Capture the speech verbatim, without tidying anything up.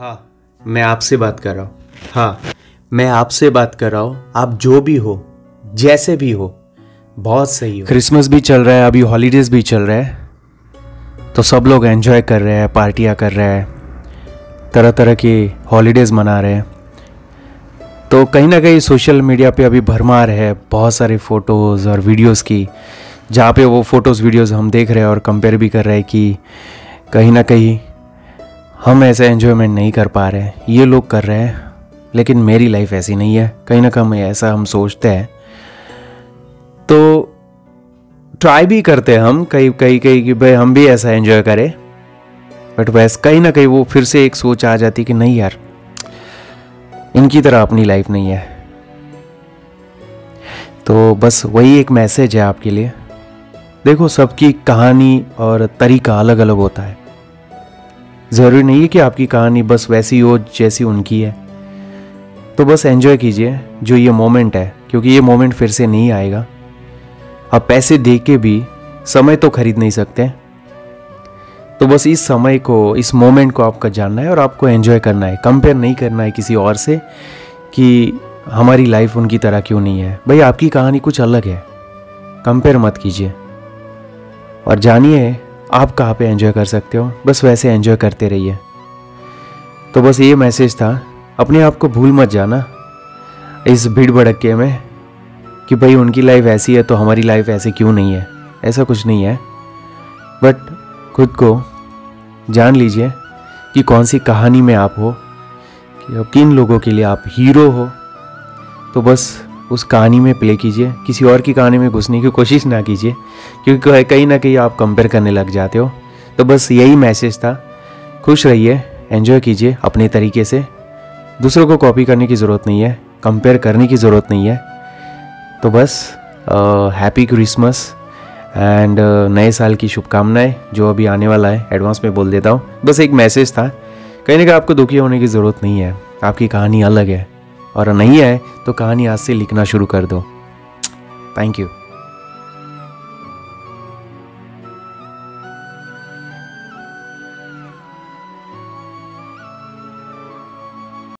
हाँ मैं आपसे बात कर रहा हूँ, हाँ मैं आपसे बात कर रहा हूँ। आप जो भी हो, जैसे भी हो, बहुत सही हो। क्रिसमस भी चल रहा है, अभी हॉलीडेज भी चल रहा है, तो सब लोग एंजॉय कर रहे हैं, पार्टियाँ कर रहे हैं, तरह तरह की हॉलीडेज़ मना रहे हैं। तो कहीं ना कहीं सोशल मीडिया पे अभी भरमार है बहुत सारे फ़ोटोज़ और वीडियोज़ की, जहाँ पे वो फ़ोटोज़ वीडियोज़ हम देख रहे हैं और कंपेयर भी कर रहे हैं कि कहीं ना कहीं हम ऐसा एन्जॉयमेंट नहीं कर पा रहे हैं, ये लोग कर रहे हैं, लेकिन मेरी लाइफ ऐसी नहीं है, कहीं ना कहीं ऐसा हम सोचते हैं। तो ट्राई भी करते हैं हम कहीं कहीं कहीं कि भाई हम भी ऐसा एन्जॉय करें, बट वैस कहीं ना कहीं वो फिर से एक सोच आ जाती कि नहीं यार, इनकी तरह अपनी लाइफ नहीं है। तो बस वही एक मैसेज है आपके लिए। देखो, सबकी कहानी और तरीका अलग अलग होता है, ज़रूरी नहीं है कि आपकी कहानी बस वैसी हो जैसी उनकी है। तो बस एंजॉय कीजिए जो ये मोमेंट है, क्योंकि ये मोमेंट फिर से नहीं आएगा। आप पैसे दे के भी समय तो खरीद नहीं सकते, तो बस इस समय को, इस मोमेंट को आपका जानना है और आपको एंजॉय करना है। कंपेयर नहीं करना है किसी और से कि हमारी लाइफ उनकी तरह क्यों नहीं है। भाई आपकी कहानी कुछ अलग है, कंपेयर मत कीजिए और जानिए आप कहाँ पे एंजॉय कर सकते हो, बस वैसे एंजॉय करते रहिए। तो बस ये मैसेज था, अपने आप को भूल मत जाना इस भीड़ भड़के में कि भाई उनकी लाइफ ऐसी है तो हमारी लाइफ ऐसी क्यों नहीं है। ऐसा कुछ नहीं है, बट खुद को जान लीजिए कि कौन सी कहानी में आप हो, कि किन लोगों के लिए आप हीरो हो। तो बस उस कहानी में प्ले कीजिए, किसी और की कहानी में घुसने की कोशिश ना कीजिए, क्योंकि कहीं ना कहीं आप कंपेयर करने लग जाते हो। तो बस यही मैसेज था, खुश रहिए, एंजॉय कीजिए अपने तरीके से, दूसरों को कॉपी करने की ज़रूरत नहीं है, कंपेयर करने की ज़रूरत नहीं है। तो बस हैप्पी क्रिसमस एंड uh, नए साल की शुभकामनाएं जो अभी आने वाला है, एडवांस में बोल देता हूँ। बस एक मैसेज था, कहीं ना कहीं आपको दुखी होने की ज़रूरत नहीं है, आपकी कहानी अलग है, और नहीं है तो कहानी आज से लिखना शुरू कर दो। Thank you.